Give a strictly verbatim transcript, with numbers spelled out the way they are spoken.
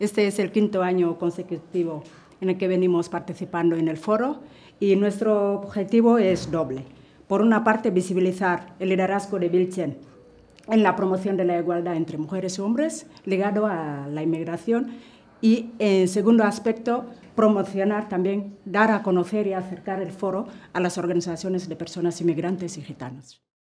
Este es el quinto año consecutivo en el que venimos participando en el foro y nuestro objetivo es doble. Por una parte, visibilizar el liderazgo de Biltzen en la promoción de la igualdad entre mujeres y hombres, ligado a la inmigración, y en segundo aspecto, promocionar también, dar a conocer y acercar el foro a las organizaciones de personas inmigrantes y gitanas.